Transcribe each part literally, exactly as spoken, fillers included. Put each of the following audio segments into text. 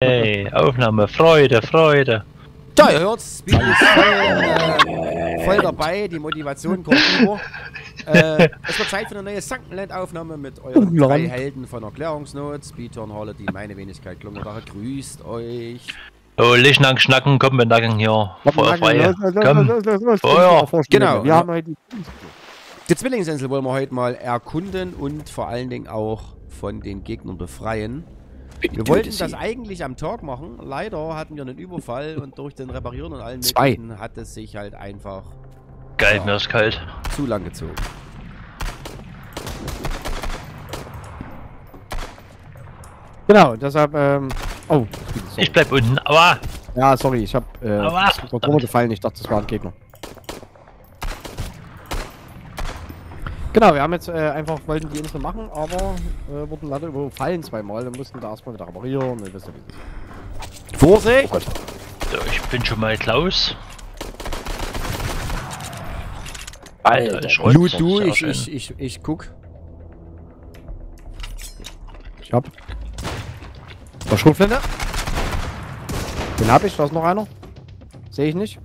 Hey, Aufnahme, Freude, Freude. Da, ihr hört's, Speedy ist voll, äh, voll dabei, die Motivation kommt über. Äh, es wird Zeit für eine neue Sunkenland-Aufnahme mit euren drei Helden von Erklärungsnot, Speedturn, Harley, meine Wenigkeit, Klungenbacher, grüßt euch. Oh, Lischnang, Schnacken, komm, wir nacken hier, Feuerfreie, komm, Feuer. Genau, wir haben heute die Zwillingsinsel wollen wir heute mal erkunden und vor allen Dingen auch von den Gegnern befreien. Wir wollten das eigentlich am Tag machen, leider hatten wir einen Überfall und durch den Reparieren und allen Möglichen hat es sich halt einfach Geil, ja, mir ist kalt. zu lang gezogen. Genau, deshalb, ähm, oh. Sorry. Ich bleib unten, aber. Ja, sorry, ich hab, äh, runtergefallen, ich dachte, das war ein Gegner. Genau, wir haben jetzt äh, einfach, wollten die Insel machen, aber äh, wurden leider überfallen zweimal und mussten da erstmal wieder reparieren und wisst ihr, wie das. Vorsicht! Oh so, ich bin schon mal Klaus. Alter, Alter ich du, du ich, ich, ich, ich guck. Ich hab. Was Schrotflinte? Den hab ich, da ist noch einer. Sehe ich nicht.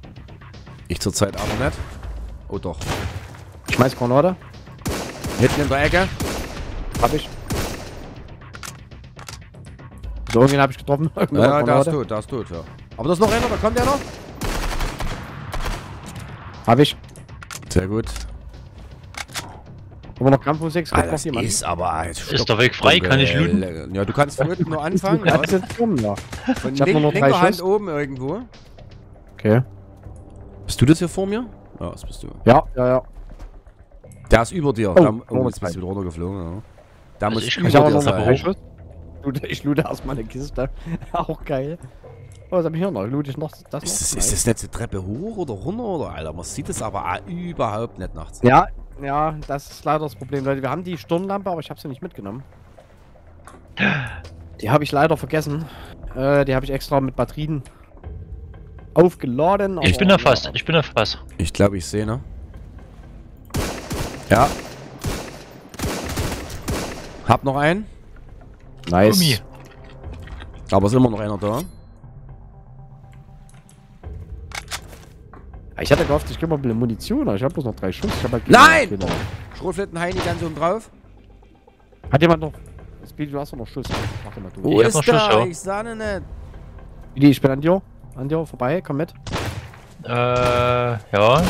Ich zurzeit aber nicht. Oh doch. Ich schmeiß Granate. Hinten in der Ecke. Hab ich. So, irgendwen hab ich getroffen. Ja, da ist tot, da ist tot, ja. Aber das ist noch einer, da kommt der noch. Hab ich. Sehr gut. Aber noch Kampfmusik, es kommt jemand. Ist aber... Ist der Weg frei, kann ich looten? Ja, du kannst von unten nur anfangen. Ja, ist jetzt rum, ja. Von linker Hand oben irgendwo. Okay. Bist du das hier vor mir? Ja, das bist du. Ja, ja, ja. Der ist über dir. Oh, da, oh, jetzt bist du wieder runtergeflogen. Ja. Da also muss ich über dir sein. Ich loote erstmal eine Kiste. Auch geil. Oh, was hab ich hier noch? Loot ich noch das ist, noch? Das, ist das nicht die Treppe hoch oder runter? Oder, Alter, man sieht es aber überhaupt nicht nachts. Ja, ja, das ist leider das Problem, Leute. Wir haben die Stirnlampe, aber ich habe sie nicht mitgenommen. Die habe ich leider vergessen. Äh, die habe ich extra mit Batterien aufgeladen. Ich bin da fast, ich bin da fast. Ich glaube, ich sehe, ne? Ja. Hab noch einen. Nice. Gummi. Aber ist immer noch einer da. Ich hatte gehofft, ich krieg mal ein bisschen Munition, aber ich hab bloß noch drei Schuss. Ich hab halt Nein! Schrotflinten-Heini ganz oben drauf. Hat jemand noch... Speedy, du hast doch noch Schuss. Mach den mal durch. Wo ist der? Ich sah den nicht. Speedy, ich bin an dir. An dir, vorbei. Komm mit. Äh, ja.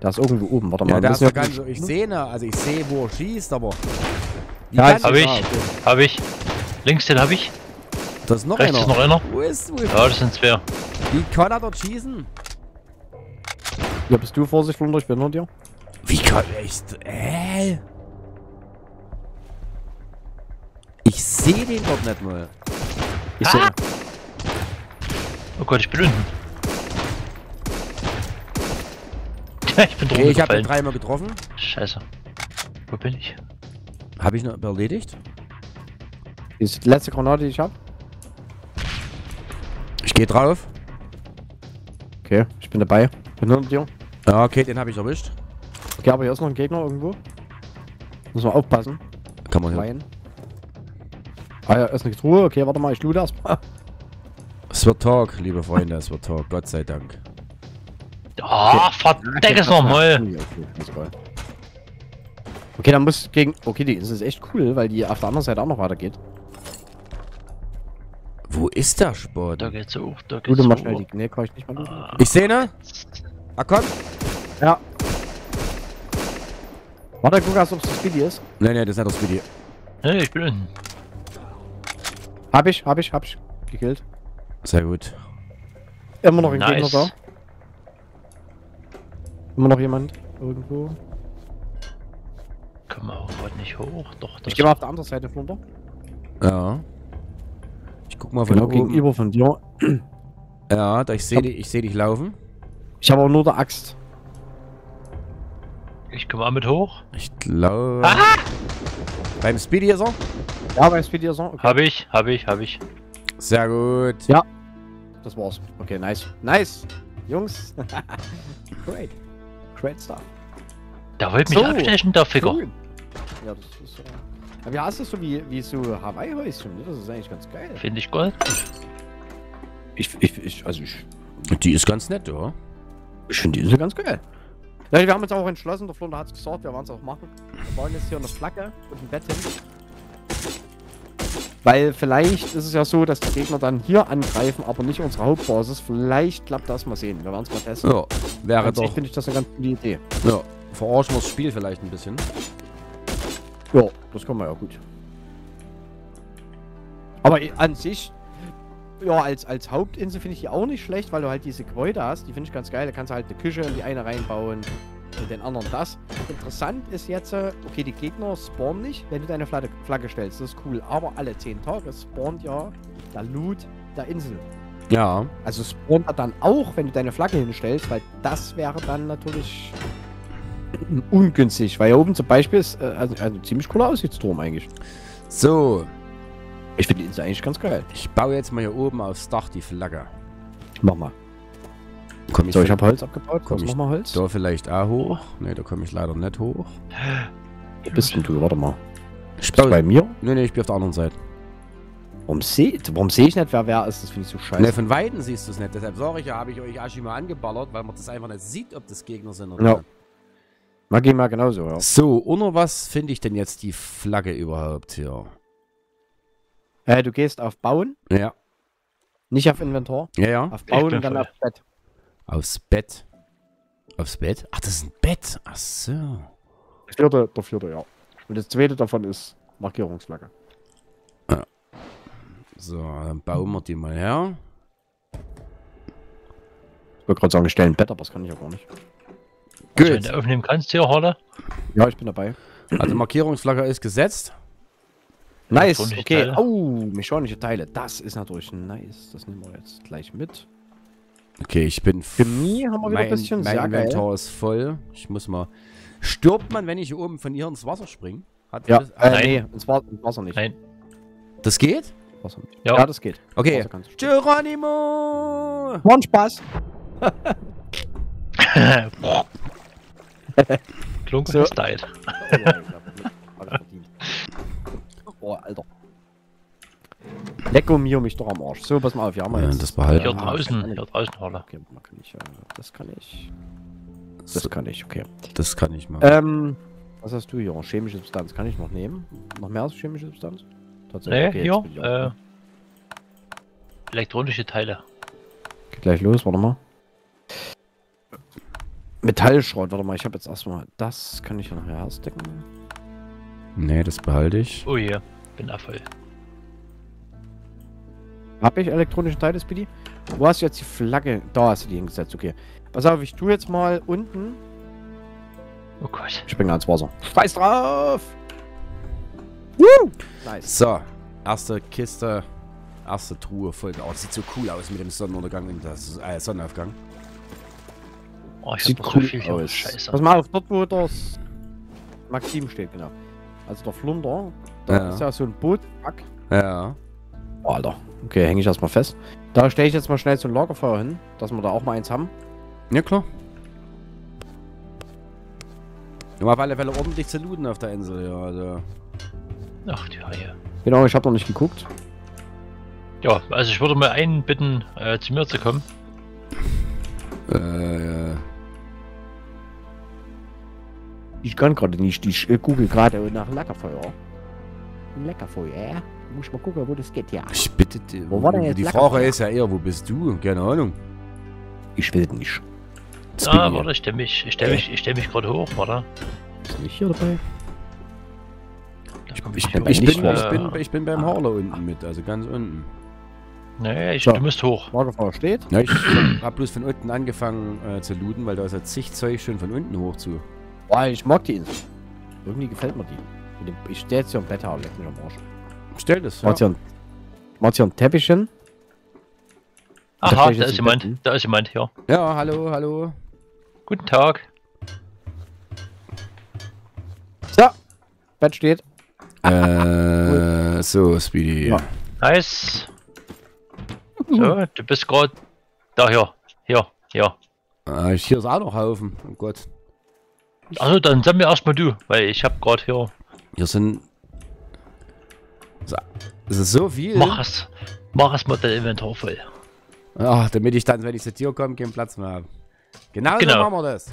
Da ist irgendwo oben, warte mal. Ja, der ist ja ganz so, ich sehe, ne? Also ich sehe, wo er schießt, aber... Ja, hab ich, okay. hab ich. Links den hab ich. Das ist noch Rechts einer. Ist noch einer. Wo ist, wo ist ja, das sind zwei. Wie kann er dort schießen? Ja, bist du vorsichtig runter, ich bin hinter dir. Wie kann ich... Äh? Ich sehe den dort nicht mal. Ich ah. seh. Oh Gott, ich bin unten. Ich bin drüben. Ich hab den dreimal getroffen. Scheiße. Wo bin ich? Hab ich noch erledigt? Ist die letzte Granate, die ich hab. Ich geh drauf. Okay, ich bin dabei. Bin hinter dir. Ja, okay, den hab ich erwischt. Okay, aber hier ist noch ein Gegner irgendwo. Muss man aufpassen. Kann man rein. Ah ja, ist eine Truhe. Okay, warte mal, ich loote erstmal. Es wird Tag, liebe Freunde, es wird Tag. Gott sei Dank. Ah, oh, okay. Verdeck es nochmal! Okay, okay, okay, dann muss gegen... Okay, die Insel ist echt cool, weil die auf der anderen Seite auch noch weitergeht. Wo ist der Sport? Da geht's hoch, da geht's hoch. Schnell die... Nee, kann ich nicht mal ah. Ich sehe, ne? Ah, komm! Ja. Warte, guck erst, ob es das Speedy ist. Nee, nee, das ist nicht das Speedy. Nee, ich bin unten. Hab ich, hab ich, hab ich gekillt. Sehr gut. Immer noch ein nice. Gegner da. Immer noch jemand irgendwo. Komm mal heute nicht hoch, doch. Das ich geh mal auf der anderen Seite runter. Ja. Ich guck mal von genau gegenüber von dir. Ja, da ich sehe dich, ich sehe dich laufen. Ich habe auch nur der Axt. Ich komm mal mit hoch. Ich glaube. Ah! Beim Speedy ist er? Ja, beim Speedy ist er. Okay. Hab ich, hab ich, hab ich. Sehr gut. Ja. Das war's. Okay, nice. Nice! Jungs. Great. Great stuff. Da wollte mich so abstechen, der Ficker. Cool. Ja, das ist ja... Aber ja, hast du so wie, wie so Hawaii-Häuschen, das ist eigentlich ganz geil. Finde ich gut. Ich, ich, ich, also ich, die ist ganz nett, oder? Ich finde die ist ja ganz geil. Ja, wir haben uns auch entschlossen, der Florian hat es gesagt, wir waren es auch machen. Wir bauen jetzt hier eine Flagge und ein Bett hin. Weil vielleicht ist es ja so, dass die Gegner dann hier angreifen, aber nicht unsere Hauptbasis. Vielleicht klappt das, mal sehen. Wir werden es mal testen. Ja, wäre also doch. Ich finde ich das eine ganz gute Idee. Ja, verarschen wir das Spiel vielleicht ein bisschen. Ja, das kann man ja gut. Aber an sich, ja, als, als Hauptinsel finde ich die auch nicht schlecht, weil du halt diese Gebäude hast. Die finde ich ganz geil. Da kannst du halt eine Küche in die eine reinbauen, mit den anderen das. Interessant ist jetzt, okay, die Gegner spawnen nicht, wenn du deine Flagge, Flagge stellst. Das ist cool. Aber alle zehn Tage spawnt ja der Loot der Insel. Ja. Also spawnt er dann auch, wenn du deine Flagge hinstellst, weil das wäre dann natürlich ungünstig. Weil hier oben zum Beispiel ist äh, also, also ziemlich cooler Aussichtsturm eigentlich. So. Ich finde die Insel eigentlich ganz geil. Ich baue jetzt mal hier oben aufs Dach die Flagge. Mach mal. Komm ich so, ich habe Holz abgebaut. Komm, komm ich mal Holz. Da vielleicht auch hoch. Ne, da komme ich leider nicht hoch. Wo bist denn du? Warte mal. Bist du bei mir? Ne, ne, ich bin auf der anderen Seite. Warum sehe warum seh ich nicht, wer wer ist? Das finde ich so scheiße. Ne, von Weitem siehst du es nicht. Deshalb sage ich ja, habe ich euch Ashi mal angeballert, weil man das einfach nicht sieht, ob das Gegner sind oder nicht. Na, geh mal genauso, ja. So, unter was finde ich denn jetzt die Flagge überhaupt hier? Äh, du gehst auf Bauen. Ja. Nicht auf Inventar. Ja, ja. Auf Bauen und dann aufs Bett. Aufs Bett. Aufs Bett? Ach, das ist ein Bett. Ach so. Der vierte, der vierte, ja. Und das zweite davon ist Markierungsflagge. Ja. So, dann bauen wir die mal her. Ich wollte gerade sagen, ich stelle ein Bett, aber das kann ich ja gar nicht. Gut. Wenn du aufnehmen kannst hier, Holle. Ja, ich bin dabei. Also Markierungsflagge ist gesetzt. Nice, okay. Oh, mechanische Teile. Das ist natürlich nice. Das nehmen wir jetzt gleich mit. Okay, ich bin... Für mich haben wir wieder ein bisschen... Mein Inventar ist voll. Ich muss mal... Stirbt man, wenn ich hier oben von ihr ins Wasser springe? Hat ja. Das... Äh, Nein. Nee, ins Wasser nicht. Nein. Das geht? Wasser nicht. Ja. Ja, das geht. Okay. Geronimo! Morgen Spaß! Klunks ist dead. Oh, Alter. Lecko mir mich doch am Arsch. So, pass mal auf, ja, mal. Ja, das behalten. Hier draußen, hier draußen, Alter. Okay, kann ich, das kann ich. Das kann ich, okay. Das kann ich mal. Ähm, was hast du hier? Chemische Substanz kann ich noch nehmen. Noch mehr als chemische Substanz? Tatsächlich. Nee, okay, hier, äh, elektronische Teile. Geht gleich los, warte mal. Metallschrott, warte mal, ich habe jetzt erstmal. Das kann ich ja nachher ausdecken. Nee, das behalte ich. Oh je, bin da voll. Hab ich elektronische Teile, Speedy? Wo hast du jetzt die Flagge? Da hast du die hingesetzt, okay. Pass auf, ich tue jetzt mal unten. Oh Gott. Ich springe ans Wasser. Scheiß drauf! Woo! Nice. So, erste Kiste, erste Truhe voll. Oh, das sieht so cool aus mit dem Sonnenuntergang und das äh, Sonnenaufgang. Oh, ich sieht cool so aus. Scheiße. Pass mal auf, dort wo das Maxim steht, genau. Also der Flunder. Da ja. Ist ja so ein Bootpack. Ja. Oh, Alter. Okay, hänge ich erstmal fest. Da stelle ich jetzt mal schnell so ein Lagerfeuer hin, dass wir da auch mal eins haben. Ja, klar. Wir haben auf alle Fälle ordentlich zu looten auf der Insel, ja. Also. Ach, die Reihe. Genau, ich habe noch nicht geguckt. Ja, also ich würde mal einen bitten, äh, zu mir zu kommen. Äh, ja. Ich kann gerade nicht, ich äh, google gerade nach Lagerfeuer. Lagerfeuer. Muss ich mal gucken, wo das geht, ja. Ich bitte dich. Wo war denn jetzt die Lagerfeuer? Frage ist ja eher, wo bist du? Keine Ahnung. Ich will nicht. Ah, warte, ich stelle mich, ich stelle mich, ich stelle mich gerade hoch, warte. Bist du nicht hier dabei? Ich, ich, bin, ich, bin, ich, bin, ich, bin, ich bin beim Harler unten mit, also ganz unten. Naja, ich, so. Du musst hoch. Lagerfeuer steht. Ja, ich hab bloß von unten angefangen äh, zu looten, weil da ist ja zig Zeug schon von unten hoch zu. Boah, ich mag die Insel. Irgendwie gefällt mir die. Ich stell jetzt hier ein Bett, leck mich am Arsch. Stell das, ja. Machst hier ein Teppich hin? Aha, da ist jemand, da ist jemand, ja. Ja, hallo, hallo. Guten Tag. So, Bett steht. Äh, so, Speedy. Ja. Nice. So, du bist gerade da, hier, hier, hier. Ah, hier ist auch noch Haufen, oh Gott. Also dann sag mir erstmal du, weil ich hab grad hier... Hier sind... So, das ist so viel. Mach es. Mach es mal dein Inventar voll. Ach, damit ich dann, wenn ich zur Tür komme, keinen Platz mehr habe. Genau so machen wir das.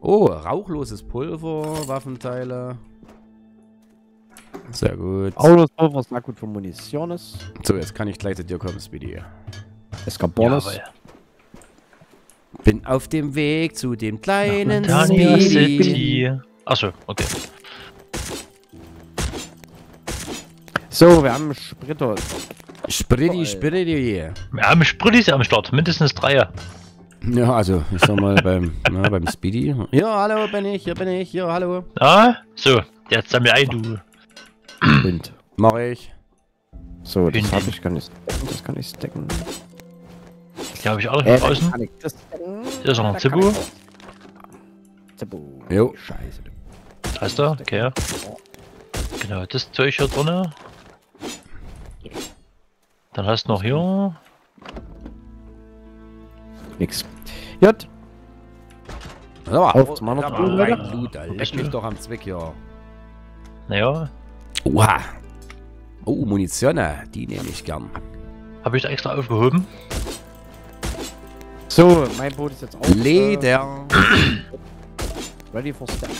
Oh, rauchloses Pulver, Waffenteile. Sehr gut. Rauchloses Pulver ist gut für Munitions. So, jetzt kann ich gleich zu dir kommen, Speedy. Es kommt Bonus. Jawohl. Bin auf dem Weg zu dem kleinen Speedy. Achso, okay. So, wir haben Spritter. Spritti, Spritti. Wir haben Sprittis am Start, mindestens drei. Ja, also, ich sag mal beim, na, beim Speedy. Ja, hallo, bin ich, hier bin ich, ja, hallo. Ah, so, jetzt sag mir ein, du. Wind. Mach ich. So, das Wind. Hab ich, kann ich stacken, das kann ich stacken. Die habe ich auch äh, draußen. Kann ich das stacken. Hier ist noch ein Zippo. Zippo. Jo. Scheiße. Da ist er, okay. Genau, das Zeug hier drin. Dann hast du noch hier. Nix. Jut. So, auf mal noch Blut, Alter. Leck mich doch am Zweck hier. Naja. Oha. Oh, Munition, die nehme ich gern. Habe ich da extra aufgehoben? So, mein Boot ist jetzt auch. Leder. Äh, ready for stack.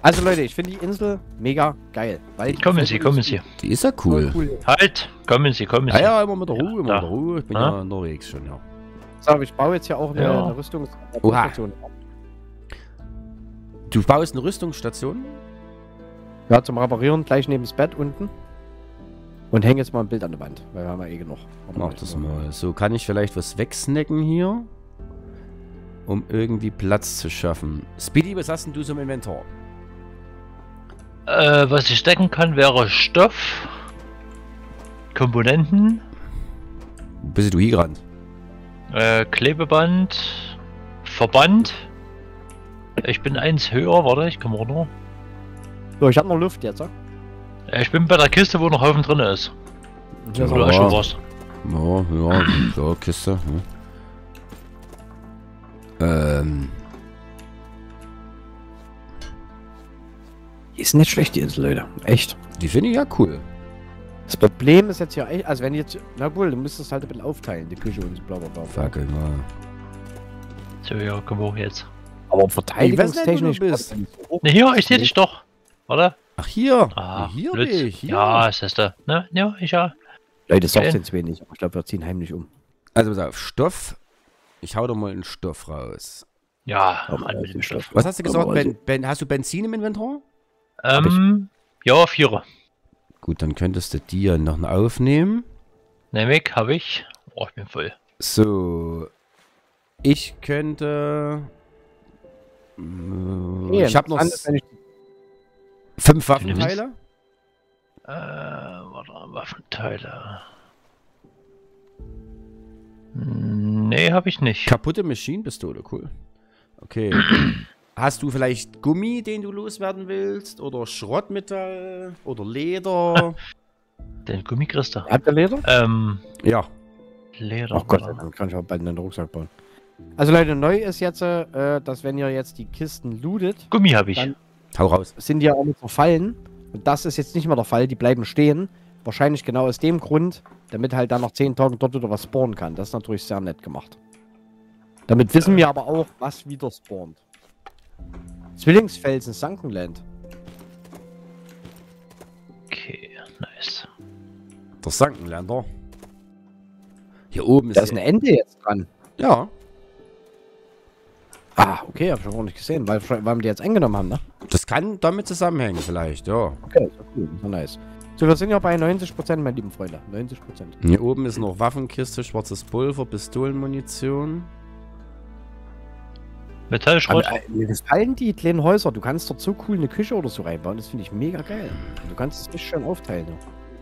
Also Leute, ich finde die Insel mega geil. Weil kommen Sie, kommen Sie. Die ist ja cool. cool. Halt, kommen Sie, kommen Sie. Ja, ja, immer mit der Ruhe, ja, immer mit der Ruhe. Ich bin ah. ja unterwegs schon, ja. So, ich baue jetzt ja auch eine, ja. eine Rüstungsstation. Du baust eine Rüstungsstation? Ja, zum Reparieren gleich neben das Bett unten. Und hänge jetzt mal ein Bild an die Wand, weil wir haben ja eh genug. Aber mach das mal. So, kann ich vielleicht was wegsnacken hier? Um irgendwie Platz zu schaffen. Speedy, was hast denn du so im Inventar? Äh, was ich stecken kann, wäre Stoff, Komponenten. Bist du hier gerannt? Äh, Klebeband, Verband. Ich bin eins höher, warte, ich komme runter. So, ich habe noch Luft jetzt, ja? Ich bin bei der Kiste, wo noch Haufen drin ist. Ja, wo du auch schon warst. Ja, ja, ja, Kiste. Ja. Ähm. Ist nicht schlecht, die Insel, Leute. Echt. Die finde ich ja cool. Das Problem ist jetzt hier echt, also wenn jetzt, na cool, du müsstest halt ein bisschen aufteilen, die Küche und bla bla bla. Fackel, ja. So, ja, komm hoch jetzt. Aber verteidigungstechnisch bist. Ne, hier, ich seh dich doch. Warte. Ach, hier. Ah, hier bin ich. Hier. Ja, ist das da. Ne, ja, ich ja. Leute, das sagt jetzt wenig, aber ich glaube, wir ziehen heimlich um. Also, pass auf, Stoff. Ich hau doch mal einen Stoff raus. Ja, auch mal mit dem Stoff. Was hast du gesagt? Ben, ben, hast du Benzin im Inventar? Ähm, ja, Vierer. Gut, dann könntest du dir noch einen aufnehmen. Nämlich habe ich. Oh, ich bin voll. So. Ich könnte. Äh, nee, ich habe noch ich fünf Waffenteile. Äh, warte, Waffenteile. Nee, habe ich nicht. Kaputte Maschinenpistole, cool. Okay. Hast du vielleicht Gummi, den du loswerden willst? Oder Schrottmetall? Oder Leder? Den Gummi kriegst du. Habt ihr Leder? Ähm. Ja. Leder. Ach Gott, dann kann ich auch bald einen Rucksack bauen. Also Leute, neu ist jetzt, äh, dass wenn ihr jetzt die Kisten lootet... Gummi habe ich. Hau raus. ...sind die ja auch nicht verfallen. Und das ist jetzt nicht mehr der Fall. Die bleiben stehen. Wahrscheinlich genau aus dem Grund, damit halt dann nach zehn Tagen dort wieder was spawnen kann. Das ist natürlich sehr nett gemacht. Damit wissen wir aber auch, was wieder spawnt. Zwillingsfelsen, Sunkenland. Okay, nice. Der Sunkenlander. Hier oben ist... Da ist ein Ende jetzt dran. Ja. Ah, okay, hab ich schon gar nicht gesehen, weil, weil wir die jetzt eingenommen haben, ne? Das kann damit zusammenhängen vielleicht, ja. Okay, so cool, so nice. So, wir sind ja bei neunzig Prozent, meine lieben Freunde. neunzig Prozent. Hier oben ist noch Waffenkiste, schwarzes Pulver, Pistolenmunition. Metallschrott. Mir gefallen die kleinen Häuser. Du kannst dort so cool eine Küche oder so reinbauen. Das finde ich mega geil. Du kannst es richtig schön aufteilen.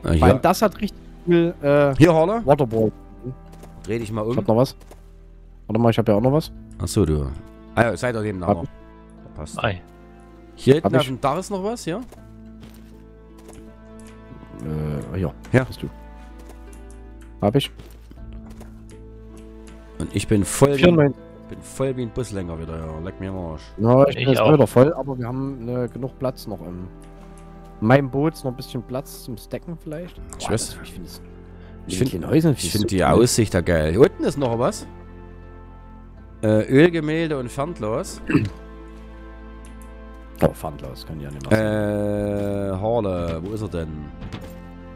Ja. Vor allem das hat richtig cool. Äh, Hier, Horne. Waterboard. Dreh dich mal um. Ich hab noch was. Warte mal, ich hab ja auch noch was. Achso, du. Ah ja, seid doch eben da. Passt. Ei. Hier hinten auf dem Dach ist noch was, ja? Äh, ja. Ja. Bist du. Hab ich. Und ich bin voll. Ich bin voll wie ein Buslenker wieder, ja. Leck mir am Arsch. Ja, ich bin jetzt wieder voll, aber wir haben äh, genug Platz noch im Mein Boot ist noch ein bisschen Platz zum Stacken vielleicht. Ich, weiß. ich finde ich find, ich find die Aussicht da geil. Hier unten ist noch was. Äh, Ölgemälde und Pfandlos. Oh, Pfandlos kann ich ja nicht machen. Äh, Harle, wo ist er denn?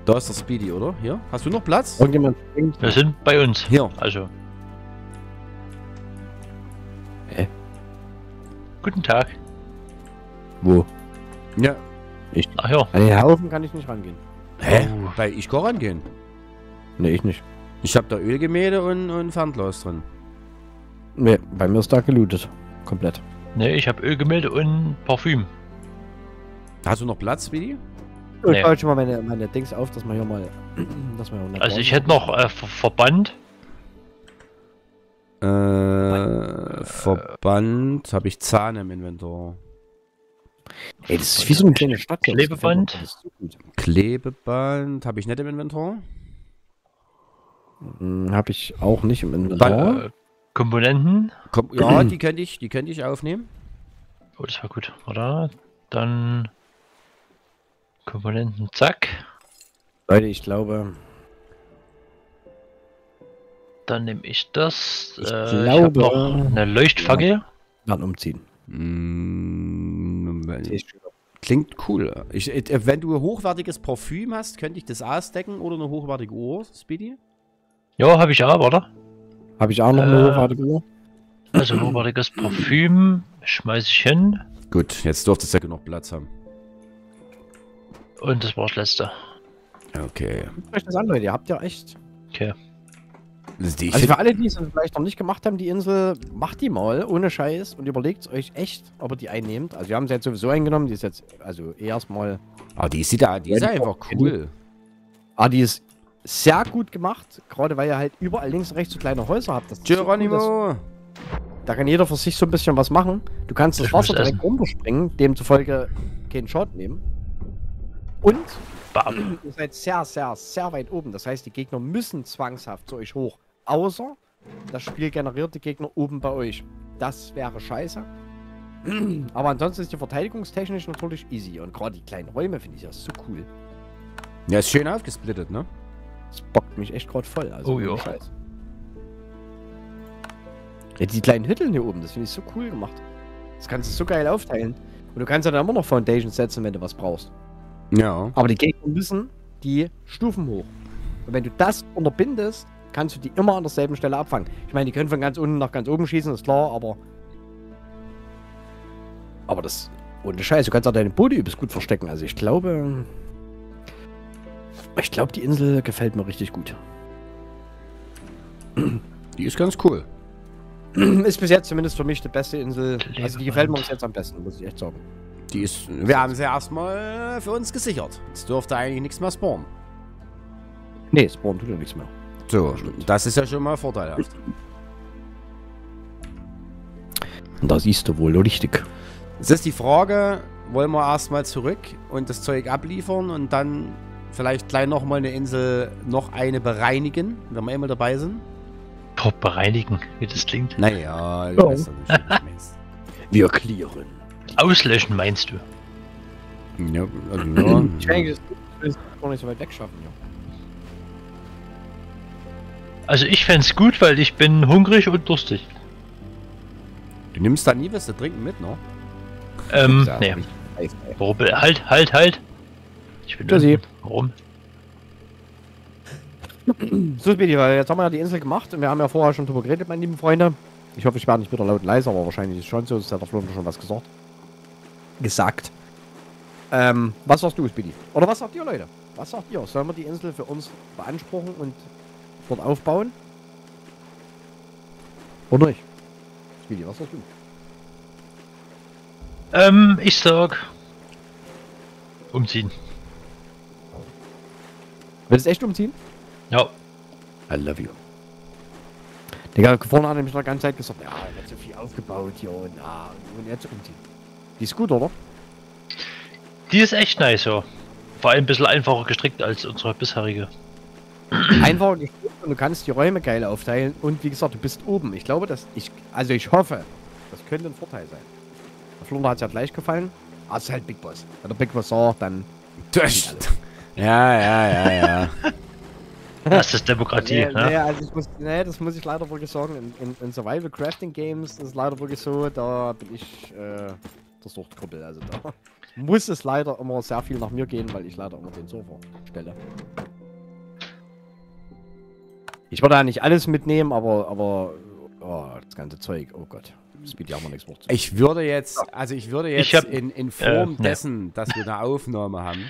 Da ist der Speedy, oder? Hier? Hast du noch Platz? Irgendjemand springt. Wir sind bei uns. Hier. Also. Hä? Guten Tag. Wo? Ja. Ich. Ach ja. An den Haufen kann ich nicht rangehen. Hä? Oh. Weil ich kann rangehen. Nee, ich nicht. Ich hab da Ölgemälde und, und Pfandlos drin. Nee, bei mir ist da gelootet. Komplett. Nee, ich hab Ölgemälde und Parfüm. Hast du noch Platz, Speedy? Ich nee. baue schon mal meine, meine Dings auf, dass man hier mal... Dass man hier also ich hätte noch äh, Ver Verband. Äh, Verband. Verband habe ich Zahn im Inventar. Ey, das ist wie so eine kleine Stadt. Klebeband. Klebeband habe ich nicht im Inventar. Hm, habe ich auch nicht im Inventar. Dann, äh, Komponenten. Kom ja, die könnte ich, die könnte ich aufnehmen. Oh, das war gut, oder? Dann... Komponenten, zack. Leute, ich glaube... Dann nehme ich das. Ich äh, glaube... Ich hab noch eine Leuchtfackel. Dann umziehen. Mmh, klingt cool. Ich, wenn du ein hochwertiges Parfüm hast, könnte ich das A stacken oder eine hochwertige Uhr, Speedy? Ja, habe ich auch, oder? Habe ich auch noch äh, eine hochwertige Uhr? Also hochwertiges Parfüm schmeiße ich hin. Gut, jetzt dürfte es ja genug Platz haben. Und das war's letzte. Okay. Guckt euch das an, Leute, ihr habt ja echt. Okay. Die also für alle, die es vielleicht noch nicht gemacht haben, die Insel, macht die mal ohne Scheiß und überlegt es euch echt, ob ihr die einnehmt. Also wir haben sie jetzt sowieso eingenommen, die ist jetzt also erstmal. Ah, die ist da, die ist einfach cool. Ah, die ist sehr gut gemacht, gerade weil ihr halt überall links und rechts so kleine Häuser habt. Das Geronimo! Ist so cool, da kann jeder für sich so ein bisschen was machen. Du kannst das Wasser direkt runterspringen, demzufolge keinen Shot nehmen. Und bam. Ihr seid sehr, sehr, sehr weit oben. Das heißt, die Gegner müssen zwangshaft zu euch hoch. Außer das Spiel generiert die Gegner oben bei euch. Das wäre scheiße. Aber ansonsten ist die verteidigungstechnisch natürlich easy. Und gerade die kleinen Räume finde ich ja so cool. Ja, ist schön aufgesplittet, ne? Das bockt mich echt gerade voll. Also oh ja. Scheiße. Ja, die kleinen Hütteln hier oben, das finde ich so cool gemacht. Das kannst du so geil aufteilen. Und du kannst ja dann immer noch Foundations setzen, wenn du was brauchst. Ja. Aber die Gegner müssen die Stufen hoch. Und wenn du das unterbindest, kannst du die immer an derselben Stelle abfangen. Ich meine, die können von ganz unten nach ganz oben schießen, ist klar, aber... Aber das... Ohne Scheiß, du kannst auch deine Boote übelst gut verstecken. Also ich glaube... Ich glaube, die Insel gefällt mir richtig gut. Die ist ganz cool. Ist bis jetzt zumindest für mich die beste Insel. Also die gefällt mir uns jetzt am besten, muss ich echt sagen. Die ist, wir haben sie erstmal für uns gesichert. Jetzt dürfte eigentlich nichts mehr spawnen. Nee, spawnen tut ja nichts mehr. So, das ist ja schon mal vorteilhaft. Und das ist doch wohl richtig. Jetzt ist die Frage, wollen wir erstmal zurück und das Zeug abliefern und dann vielleicht gleich nochmal eine Insel, noch eine bereinigen, wenn wir einmal dabei sind? Doch, bereinigen, wie das klingt. Naja, oh. Nicht, wir klären. Auslöschen meinst du? Ja, also ja. Ich denke, das ist gar nicht so weit weg schaffen, ja. Also ich fänd's gut, weil ich bin hungrig und durstig. Du nimmst da nie was zu trinken mit, ne? Ähm, ja, nee. Warum? Halt, halt, halt! Ich bin da. Warum? So, Speedy, weil jetzt haben wir ja die Insel gemacht und wir haben ja vorher schon drüber geredet, meine lieben Freunde. Ich hoffe, ich werde nicht wieder laut und leise, aber wahrscheinlich ist es schon so, es hat der Flo schon was gesagt. gesagt. Ähm, was sagst du, Speedy? Oder was sagt ihr, Leute? Was sagt ihr? Sollen wir die Insel für uns beanspruchen und dort aufbauen? Oder nicht? Speedy, was sagst du? Ähm, ich sag... Umziehen. Willst du echt umziehen? Ja. I love you. Digga, vorne hat nämlich noch die ganze Zeit gesagt, ja, er hat so viel aufgebaut hier und ah, und jetzt umziehen. Die ist gut, oder? Die ist echt nice, ja. Vor allem ein bisschen einfacher gestrickt als unsere bisherige. Einfacher gestrickt und du kannst die Räume geil aufteilen und wie gesagt, du bist oben. Ich glaube, dass ich, also ich hoffe, das könnte ein Vorteil sein. Der Flunder hat es ja gleich gefallen, aber es ist halt Big Boss. Wenn der Big Boss sagt, dann Ja, ja, ja, ja. Das ist Demokratie, ne? Nee, also ich muss, nee, das muss ich leider wirklich sagen. In, in, in Survival Crafting Games ist es leider wirklich so, da bin ich äh, der Suchtkruppel. Also da muss es leider immer sehr viel nach mir gehen, weil ich leider immer den Server stelle. Ich würde ja nicht alles mitnehmen, aber, aber oh, das ganze Zeug, oh Gott. Das bietet ja auch mal nichts Wort zu. Ich würde jetzt, also ich würde jetzt ich hab, in, in Form äh, dessen, ne. dass wir eine Aufnahme haben,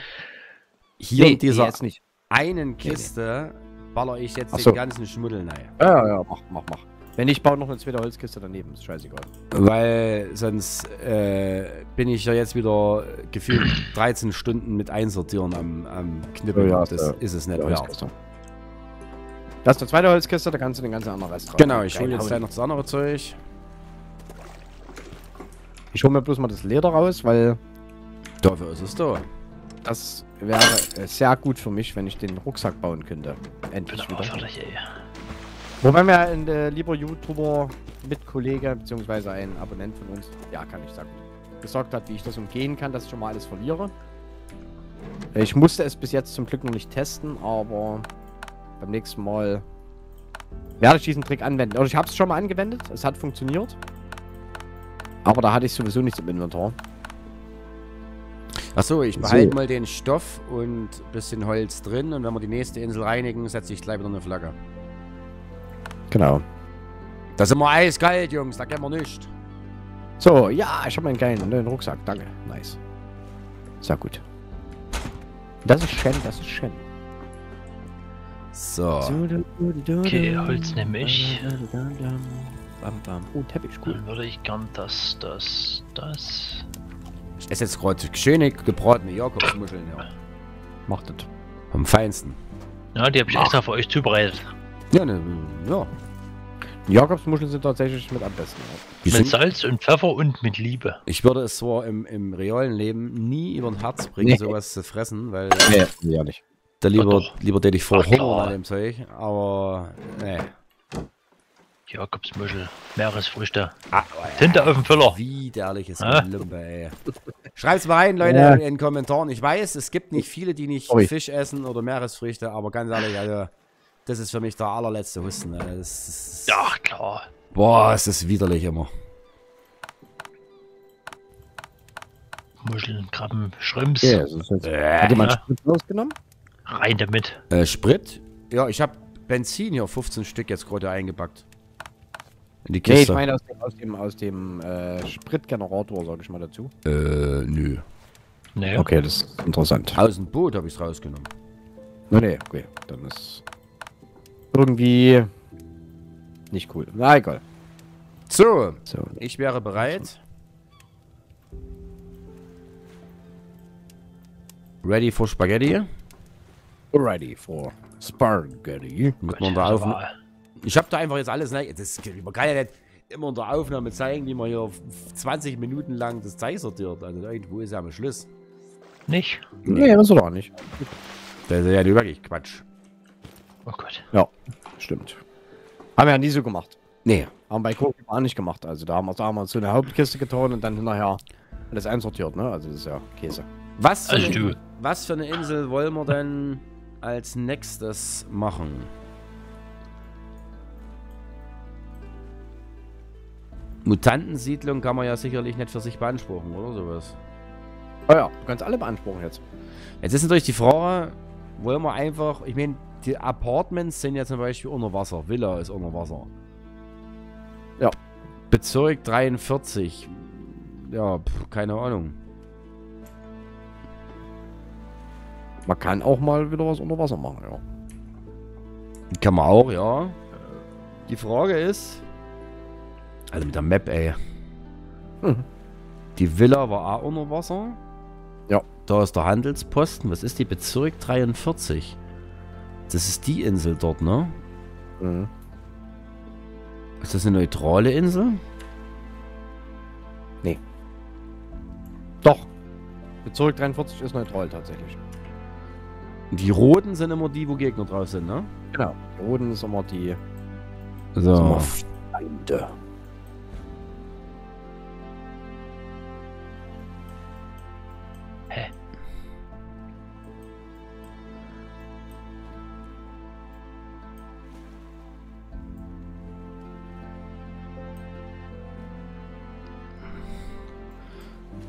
hier nee, in dieser jetzt nicht. einen Kiste baller ich jetzt so. den ganzen Schmuddel rein. Ja, ja, mach, mach, mach. Wenn nicht, baue noch eine zweite Holzkiste daneben, ist scheißegal. Weil sonst äh, bin ich ja jetzt wieder gefühlt dreizehn Stunden mit Einsortieren am, am Knippel. Ja, ja, das ja. ist es nicht wert. Ja, das ist eine zweite Holzkiste, da kannst du den ganzen anderen Rest drauf. Genau, ich hole jetzt gleich noch das andere Zeug. Ich hole mir bloß mal das Leder raus, weil... Dafür ist es da. Das wäre sehr gut für mich, wenn ich den Rucksack bauen könnte. Endlich wieder. Fertig, ey. Wobei mir ein äh, lieber YouTuber mit Kollege, beziehungsweise ein Abonnent von uns, ja kann ich sagen, gesagt hat, wie ich das umgehen kann, dass ich schon mal alles verliere. Ich musste es bis jetzt zum Glück noch nicht testen, aber beim nächsten Mal werde ich diesen Trick anwenden. Oder ich habe es schon mal angewendet, es hat funktioniert. Aber da hatte ich sowieso nichts im Inventar. Achso, ich behalte so. mal den Stoff und ein bisschen Holz drin. Und wenn wir die nächste Insel reinigen, setze ich gleich wieder eine Flagge. Genau. Da sind wir eiskalt, Jungs. Da kennen wir nicht. So, ja, ich habe meinen geilen neuen Rucksack. Danke. Nice. Sehr gut. Das ist schön, das ist schön. So. Okay, Holz nehme ich. Bam, bam. Oh, Teppich, cool. Dann würde ich gern das, das, das. Ich esse jetzt gerade schöne gebratene Jakobsmuscheln, ja. Macht das. Am feinsten. Ja, die habe ich Ach. extra für euch zubereitet. Ja, ne, ja. Jakobsmuscheln sind tatsächlich mit am besten. Ja. Mit Salz und Pfeffer und mit Liebe. Ich würde es zwar im, im realen Leben nie über den Harz bringen, nee. sowas zu fressen, weil. Nee, ja nicht. Da lieber, lieber täte ich vor Hunger an dem Zeug, aber. Nee. Jakobsmuschel, Meeresfrüchte. Ah, oh ja. Tinte auf dem Füller. Widerliches ah. Lumpe, ey. Schreibt's mal rein, Leute, ja. in den Kommentaren. Ich weiß, es gibt nicht viele, die nicht Sorry. Fisch essen oder Meeresfrüchte, aber ganz ehrlich, also, das ist für mich der allerletzte Husten. Ey. Das ist, Ach, klar. Boah, es ist widerlich immer. Muscheln, Krabben, Schrimps. Ja, das ist jetzt, äh, hat jemand Sprit rausgenommen? Rein damit. Äh, Sprit? Ja, ich habe Benzin hier, fünfzehn Stück jetzt gerade eingepackt. In die Kiste. Nee, ich meine aus dem, aus dem, aus dem äh, Spritgenerator, sag ich mal dazu. Äh, nö. Nee. Okay, das ist interessant. Aus dem Boot habe ich es rausgenommen. Nee, nee, okay. Dann ist irgendwie nicht cool. Na, egal. So, so. Ich wäre bereit. Ready for Spaghetti? Ready for Spaghetti. Mit man da auf... Ich hab da einfach jetzt alles, ne? Das, man kann ja nicht immer unter Aufnahme zeigen, wie man hier zwanzig Minuten lang das Zeug sortiert. Also irgendwo ist ja am Schluss. Nicht? Nee, das ist doch nicht. Das ist ja wirklich Quatsch. Oh Gott. Ja, stimmt. Haben wir ja nie so gemacht. Nee. Haben bei Koki auch nicht gemacht. Also da haben wir, da haben wir so eine Hauptkiste getan und dann hinterher alles einsortiert, ne? Also das ist ja Käse. Was für, also, eine, was für eine Insel wollen wir denn als nächstes machen? Mutantensiedlung kann man ja sicherlich nicht für sich beanspruchen, oder sowas. Oh ja, du kannst alle beanspruchen jetzt. Jetzt ist natürlich die Frage, wollen wir einfach, ich meine, die Apartments sind ja zum Beispiel unter Wasser, Villa ist unter Wasser. Ja. Bezirk dreiundvierzig. Ja, pff, keine Ahnung. Man kann auch mal wieder was unter Wasser machen, ja. Kann man auch, ja. Die Frage ist... Also mit der Map, ey. Hm. Die Villa war auch unter Wasser. Ja. Da ist der Handelsposten. Was ist die? Bezirk dreiundvierzig. Das ist die Insel dort, ne? Mhm. Ist das eine neutrale Insel? Nee. Doch. Bezirk dreiundvierzig ist neutral tatsächlich. Die Roten sind immer die, wo Gegner drauf sind, ne? Genau. Die Roten sind immer die... So. Feinde.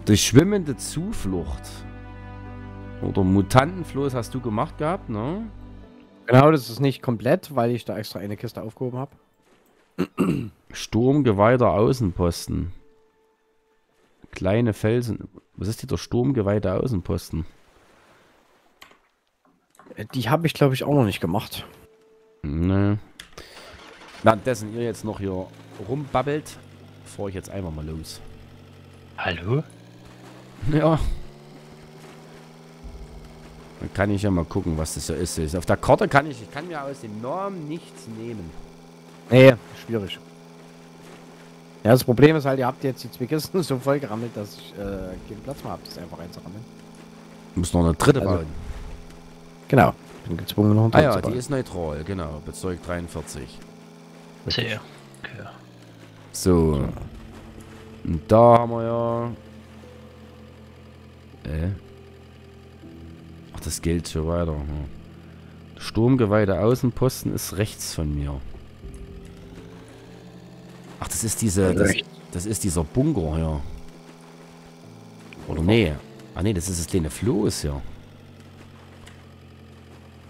Durch schwimmende Zuflucht. Oder Mutantenfloß hast du gemacht gehabt, ne? Genau, das ist nicht komplett, weil ich da extra eine Kiste aufgehoben habe. Sturmgeweihter Außenposten. Kleine Felsen. Was ist hier der Sturmgeweihte Außenposten? Die habe ich, glaube ich, auch noch nicht gemacht. Ne. Währenddessen ihr jetzt noch hier rumbabbelt, fahre ich jetzt einfach mal los. Hallo? Ja. Dann kann ich ja mal gucken, was das so ist. Auf der Karte kann ich, ich kann mir aus dem Namen nichts nehmen. Nee, schwierig. Ja, das Problem ist halt, ihr habt jetzt die zwei Kisten so voll gerammelt, dass ich äh, keinen Platz mehr habe, das einfach einzurammeln. Du musst noch eine dritte also, bauen. Genau. Bin gezwungen, noch einen dritten zu bauen. Ah ja, die ist neutral, genau. Bezirk dreiundvierzig. Sehr. Okay. So. Und da haben wir ja... Äh? Ach, das gilt schon weiter. Hm. Sturmgeweihte Außenposten ist rechts von mir. Ach, das ist diese... Das, das ist dieser Bunker hier. Oder nee. Ah nee, das ist das kleine Floß hier.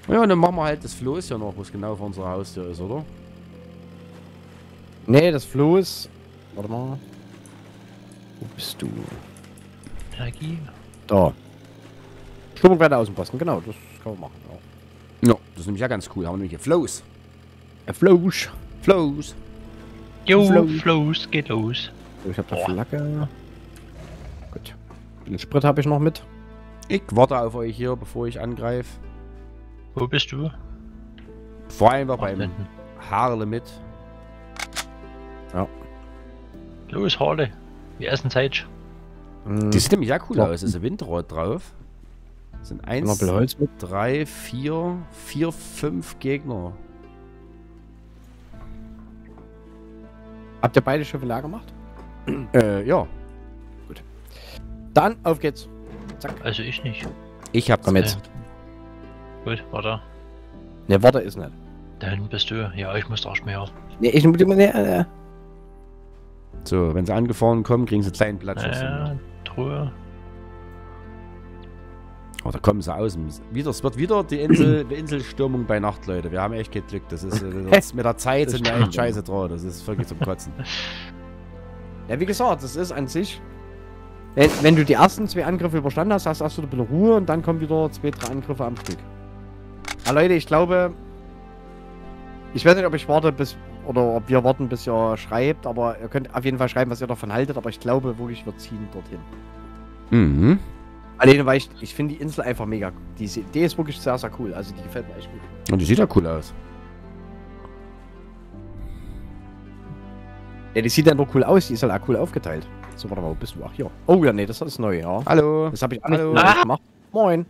Ja, und dann machen wir halt das Floß hier noch, was genau vor unserer Haustür ist, oder? Nee, das Floß... Warte mal. Wo bist du? Energie. Da. Sturmgeweihter Außenposten, genau, das kann man machen. Ja, ja das ist nämlich ja ganz cool. Haben wir nämlich hier Floß. Ja, Floß. Floß. Jo, Floß. Floß, geht los. Ich hab da Flagge. Gut. Den Sprit habe ich noch mit. Ich warte auf euch hier, bevor ich angreife. Wo bist du? Vor allem war beim Harle mit. Ja. Los, Harle. Wir essen Zeit. Die sieht nämlich ja cool ja. aus. Es ist ein Windrad drauf. Das sind eins, drei, vier, vier, fünf Gegner. Habt ihr beide Schiffe leer gemacht? Äh, ja. Gut. Dann, auf geht's. Zack. Also ich nicht. Ich hab... Komm jetzt. Gut, warte. Ne, warte ist nicht. Da hinten bist du. Ja, ich muss erst mehr. Ne, ich muss immer näher. So, wenn sie angefahren kommen, kriegen sie einen kleinen Platz. Ja, Truhe. Oh, da kommen sie aus. Wieder, es wird wieder die Insel, die Inselstürmung bei Nacht, Leute. Wir haben echt kein Glück. Das ist, das mit der Zeit sind wir echt scheiße drauf. Das ist wirklich zum Kotzen. Ja, wie gesagt, das ist an sich... Wenn, wenn du die ersten zwei Angriffe überstanden hast, hast du erst ein bisschen Ruhe und dann kommen wieder zwei, drei Angriffe am Stück. Ja, Leute, ich glaube... Ich weiß nicht, ob ich warte bis... Oder ob wir warten, bis ihr schreibt, aber ihr könnt auf jeden Fall schreiben, was ihr davon haltet, aber ich glaube wirklich, wir ziehen dorthin. Mhm. Alleine, weil ich, ich finde die Insel einfach mega. Diese Idee ist wirklich sehr, sehr cool, also die gefällt mir echt gut. Und die sieht ja cool aus. Ja, die sieht ja nur cool aus, die ist halt auch cool aufgeteilt. So, warte mal, wo bist du? Ach, hier. Oh ja, nee, das ist neu, ja. Hallo. Das habe ich auch nicht ah. gemacht. Moin.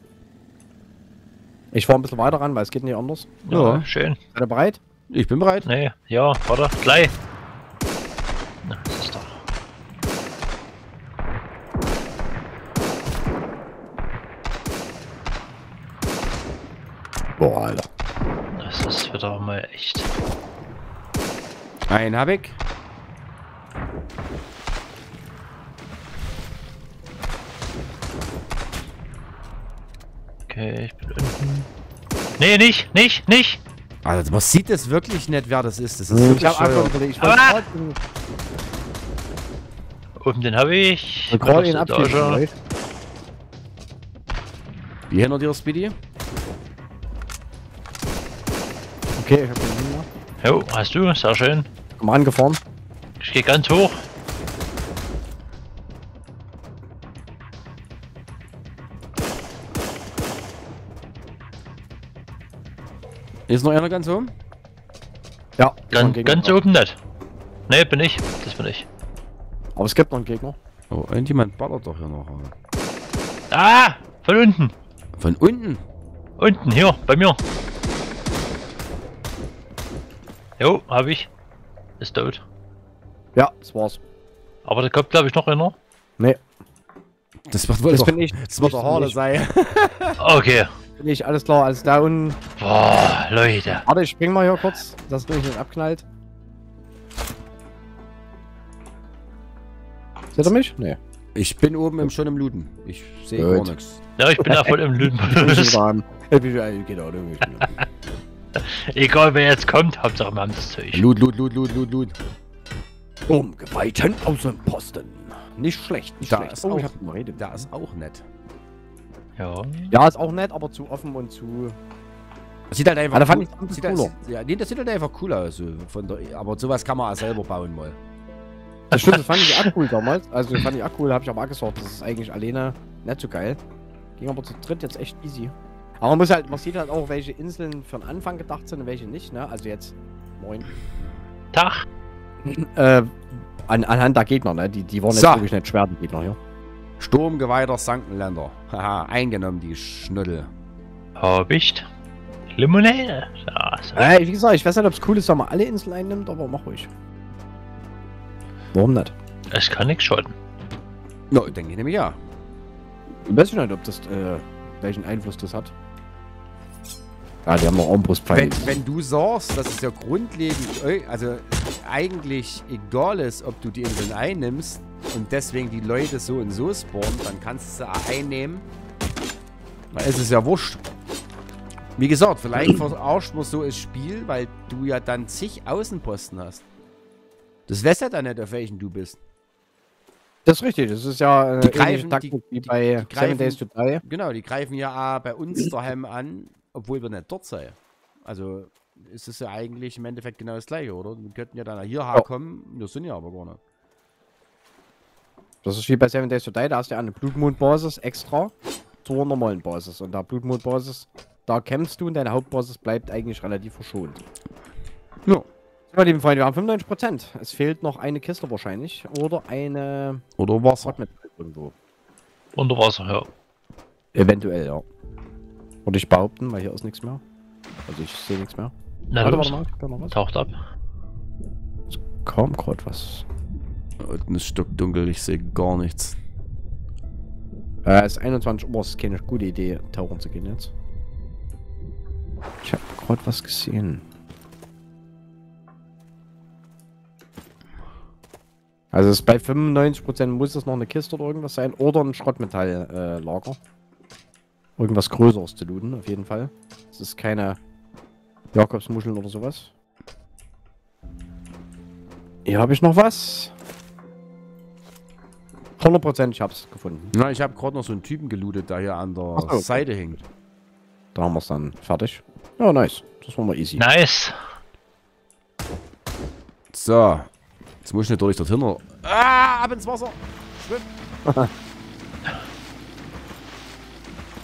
Ich fahre ein bisschen weiter ran, weil es geht nicht anders. Ja, ja. Schön. Seid ihr bereit? Ich bin bereit. Nee, ja, warte, gleich. Na, das ist doch. Boah, Alter. Das ist wieder mal echt. Einen hab ich. Okay, ich bin unten. Nee, nicht, nicht, nicht. Also man sieht es wirklich nicht, wer das ist. Das ist wirklich ich glaub, ah! Oben den habe ich. Ich brauche ihn abschießen. Wie hinter dir, Speedy? Okay, ich hab den Hunger. Jo, hast du, sehr schön. Komm angefahren. Ich gehe ganz hoch. Ist noch einer ganz oben? Ja. Gan ganz oben nicht. Ne, bin ich. Das bin ich. Aber es gibt noch einen Gegner. Oh, irgendjemand ballert doch hier noch. Ah! Von unten! Von unten? Unten, hier, bei mir. Jo, hab ich. Ist tot. Ja, das war's. Aber da kommt, glaube ich, noch einer. Ne. Das wird wohl das doch... Bin ich. Das wird der Harle sein. Okay. Nicht, alles klar, alles da unten. Boah, Leute. Warte, ich spring mal hier kurz, dass du mich nicht abknallt. Seht ihr mich? Nee. Ich bin oben im, schon im Looten. Ich sehe gar nichts. Ja, ich bin da voll im Looten. Genau, egal wer jetzt kommt, Hauptsache wir haben das Zeug. Loot, Loot, Loot, Loot, Loot, Loot. Umgeweihten aus dem Posten. Nicht schlecht, nicht da schlecht. Ist oh, auch, ich hab Rede. Da ist auch nett. Ja. Ja, ist auch nett, aber zu offen und zu... Das sieht halt einfach ja, cool. fand ich sieht cooler. Das, ja, nee, das sieht halt einfach cooler aus. Von der, aber sowas kann man auch selber bauen mal. Das stimmt, das fand ich auch cool damals. Also fand ich auch cool, hab ich aber auch gesagt, das ist eigentlich alleine nicht so geil. Ging aber zu dritt jetzt echt easy. Aber man muss halt, man sieht halt auch, welche Inseln für den Anfang gedacht sind und welche nicht, ne? Also jetzt... Moin. Tag! äh, an, anhand der Gegner, ne? Die, die waren so. Jetzt wirklich nicht schwer, die Gegner, ja. Sturmgeweihter Sankenländer. Haha, eingenommen, die Schnüttel. Habicht. Limonade. So, so. Äh, wie gesagt, ich weiß nicht, ob es cool ist, wenn man alle Inseln einnimmt, aber mach ruhig. Warum nicht? Es kann nichts schaden. No, denke ich nämlich ja. Ich weiß nicht, ob das, äh, welchen Einfluss das hat. Ah, die haben noch Armbrustpfeile. Wenn, wenn du sagst, dass es ja grundlegend, also eigentlich egal ist, ob du die Inseln einnimmst und deswegen die Leute so und so spawnen, dann kannst du sie einnehmen. Dann ist es ja wurscht. Wie gesagt, vielleicht verarscht man so das Spiel, weil du ja dann zig Außenposten hast. Das weißt ja dann nicht, auf welchen du bist. Das ist richtig, das ist ja äh, die greifen, Taktik die, wie bei die, die greifen, Seven Days to Die. Genau, die greifen ja auch bei uns daheim an, obwohl wir nicht dort seien. Also ist es ja eigentlich im Endeffekt genau das gleiche, oder? Wir könnten ja dann hierher oh. kommen, wir sind ja aber gar nicht. Das ist wie bei Seven Days to Die, da hast du ja eine Blutmond-Basis extra zur normalen Basis. Und da Blutmond-Basis, da kämpfst du und deine Hauptbasis bleibt eigentlich relativ verschont. Ja. Meine lieben Freunde, wir haben fünfundneunzig Prozent. Es fehlt noch eine Kiste wahrscheinlich. Oder eine... Oder Wasser. Irgendwo. Unter Wasser, ja. Eventuell, ja. Würde ich behaupten, weil hier ist nichts mehr. Also ich sehe nichts mehr. Na, warte, warte mal, ich noch was. Taucht ab. Es kommt gerade was. Unten ist Stück dunkel, ich sehe gar nichts. Äh, es ist einundzwanzig Uhr, es ist keine gute Idee, tauchen zu gehen jetzt. Ich habe gerade was gesehen. Also es bei fünfundneunzig Prozent muss es noch eine Kiste oder irgendwas sein. Oder ein Schrottmetalllager. Äh, irgendwas Größeres zu looten, auf jeden Fall. Es ist keine Jakobsmuscheln oder sowas. Hier habe ich noch was. hundert Prozent, ich hab's gefunden. Na, ich habe gerade noch so einen Typen gelootet, der hier an der Ach, okay. Seite hängt. Da haben wir es dann fertig. Ja, nice. Das war mal easy. Nice. So. Jetzt muss ich nicht durch das Hinter. Ah, ab ins Wasser! Schwimmen!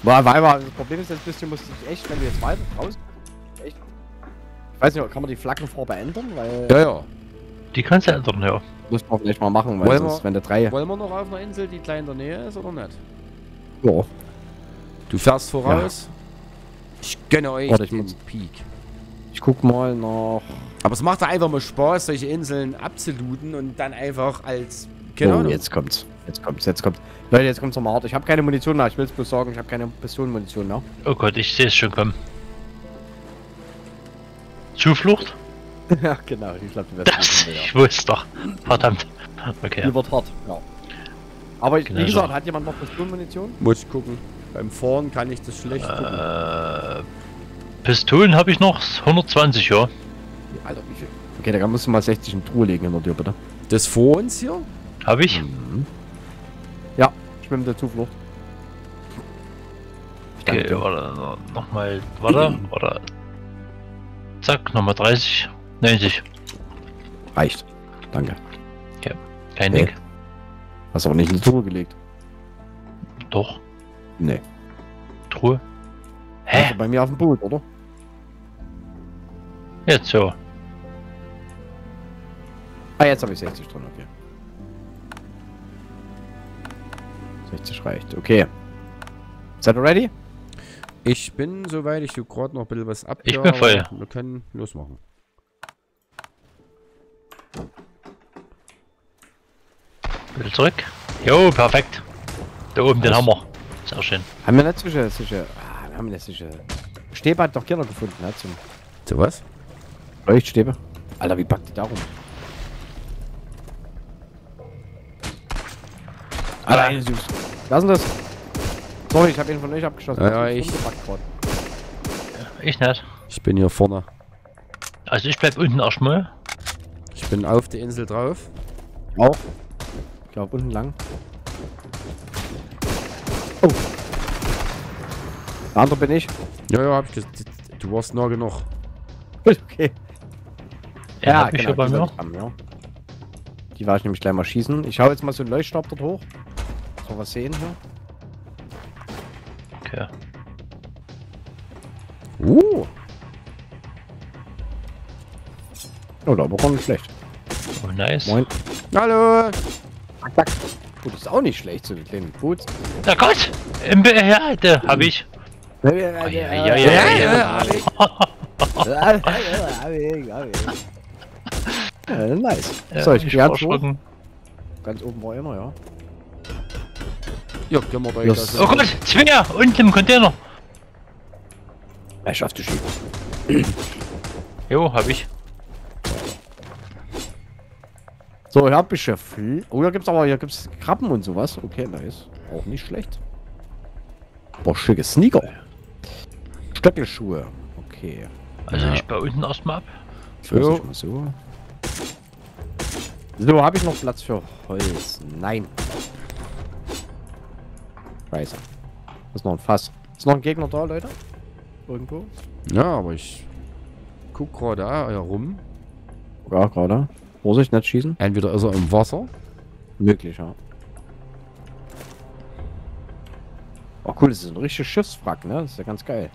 Boah, weil das Problem ist jetzt ein bisschen, musst du dich echt, wenn du jetzt weiter raus. Echt. Ich weiß nicht, kann man die Flaggenfarbe ändern? Weil ja, ja. Die kannst du ja ändern, ja. Muss man vielleicht mal machen, weil wollen sonst, wir, wenn der drei. Wollen wir noch auf einer Insel, die klein in der Nähe ist, oder nicht? Ja. Du fährst voraus. Ja. Ich gönne euch Warte, ich den muss... Peak. Ich guck mal nach. Aber es macht da einfach mal Spaß, solche Inseln abzulooten und dann einfach als... Genau. Oh, jetzt kommt's. Jetzt kommt's, jetzt kommt's. Leute, jetzt kommt's nochmal hart. Ich habe keine Munition mehr. Ich will's bloß sagen, ich habe keine Pistolenmunition mehr. Oh Gott, ich sehe es schon kommen. Zuflucht? Ja, genau. Ich glaube, die das, ich wusste doch. Verdammt. Okay. Die wird hart, ja. Aber genau wie gesagt, so. Hat jemand noch Pistolenmunition? Muss ich gucken. Beim Fahren kann ich das schlecht gucken. Äh, Pistolen habe ich noch. hundertzwanzig, ja. Alter, wie viel? Okay, da musst du mal sechzig in Truhe legen hinter dir, bitte. Das vor uns hier? Hab ich. Mhm. Ja, ich bin mit der Zuflucht. Okay, warte, nochmal, warte, warte. Zack, nochmal dreißig, neunzig. Reicht. Danke. Okay, kein Ding. Hey. Hast du aber nicht in die Truhe gelegt? Doch. Nee. Truhe? Hä? Also bei mir auf dem Boot, oder? Jetzt so. Ah, jetzt habe ich sechzig drin, okay. sechzig reicht, okay. Seid ihr ready? Ich bin soweit, ich tue gerade noch ein bisschen was ab. Ich bin voll. Wir können losmachen. Bitte zurück. Jo, perfekt. Da oben was? Den Hammer. Sehr schön. Haben wir nicht solche, solche, ah, wir haben nicht solche Stäbe doch gerne gefunden, ne? Zum, zu was? Leuchtstäbe. Alter, wie packt die da rum? Alleine süß. Lass uns das. Sorry, ich hab ihn von euch abgeschossen. Ja, ja, ich. Ich nicht. Ich bin hier vorne. Also ich bleib unten erstmal. Ich bin auf der Insel drauf. Auch. Ich glaub unten lang. Oh. Der andere bin ich. Ja, ja, hab ich gesagt. Du warst nah genug. Okay. Er ja, genau, bei mir. Haben, ja. Die war ich nämlich gleich mal schießen. Ich hau jetzt mal so einen Leuchtstab dort hoch. Dass wir was sehen hier. Okay. Uh. Oh, da war nicht schlecht. Oh, nice. Moin. Hallo. Attack. Gut, ist auch nicht schlecht, so die kleinen Boots. Na Gott! Im Beherde hab ich. Ja, ja, ja, ja. Nice. So, ich bin ganz oben. Ganz oben war immer, ja. Ja, können wir da jetzt. Oh Gott, Zwinger! Unten im Container! Er schafft die Schiebe. Jo, hab ich. So, ich hab ich ja viel. Oh, hier gibt's aber, hier gibt's Krabben und sowas. Okay, nice. Auch nicht schlecht. Boah, schicke Sneaker. Stöckelschuhe. Okay. Also ja. Ich baue unten erstmal ab. So. So, so habe ich noch Platz für Holz? Nein. Scheiße. Ist noch ein Fass. Ist noch ein Gegner da, Leute? Irgendwo? Ja, aber ich guck gerade da herum. Ja, gerade. Vorsicht, nicht schießen. Entweder ist er im Wasser. Möglich, ja. Oh cool, das ist ein richtiges Schiffswrack, ne? Das ist ja ganz geil.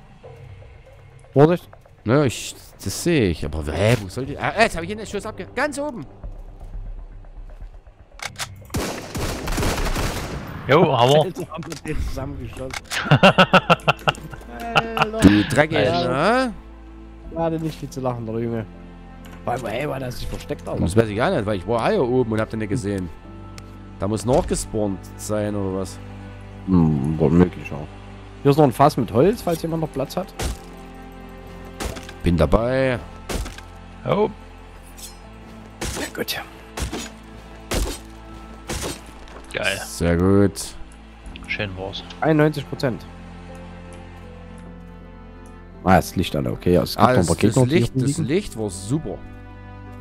Vorsicht. Ne, ich... Das sehe ich. Aber hä, wo soll die... Ah, jetzt habe ich hier den Schuss abge... Ganz oben! Jo, hau! Du Dreckig, ne? Gerade nicht viel zu lachen, der Junge. Weil, ey, weil das sich versteckt hat. Das weiß ich gar nicht, weil ich war hier oben und hab den nicht gesehen. Da muss noch gespawnt sein, oder was? Hm, war möglich auch. Hier ist noch ein Fass mit Holz, falls jemand noch Platz hat. Bin dabei. Oh. Na gut. Geil. Sehr gut. Schön war's. einundneunzig Prozent. Ah, das Licht alle, okay. Ja, es gibt ah, das, das, Licht, das Licht war super.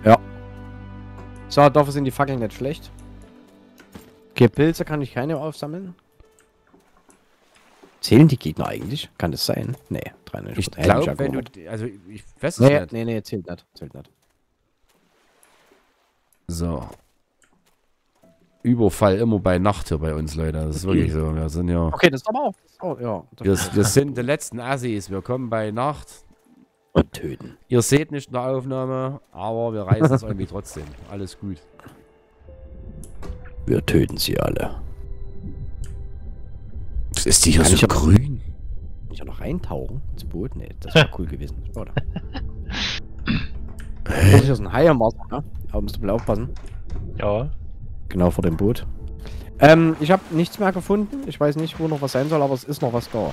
Ja. So, dafür sind die Fackeln nicht schlecht. Okay, Pilze kann ich keine aufsammeln. Zählen die Gegner eigentlich? Kann das sein? Nee, dreiundneunzig Prozent. Ich glaube, wenn du... Also, ich weiß es nee, nicht. Nee, nee, zählt nicht. Zählt nicht. So. Überfall immer bei Nacht hier bei uns, Leute. Das ist wirklich so. Wir sind ja... Okay, das ist aber auch... Oh, ja. Das, das sind die letzten Assis. Wir kommen bei Nacht... Und töten. Ihr seht nicht in der Aufnahme, aber wir reißen es irgendwie trotzdem. Alles gut. Wir töten sie alle. Das ist die hier so grün. Ich kann noch reintauchen ins Boot? Ne, das wäre cool gewesen. Oder? Das ist ein Hai am Wasser, ne? Aber musst du mal aufpassen. Ja. Genau vor dem Boot. Ähm, ich habe nichts mehr gefunden. Ich weiß nicht, wo noch was sein soll, aber es ist noch was da.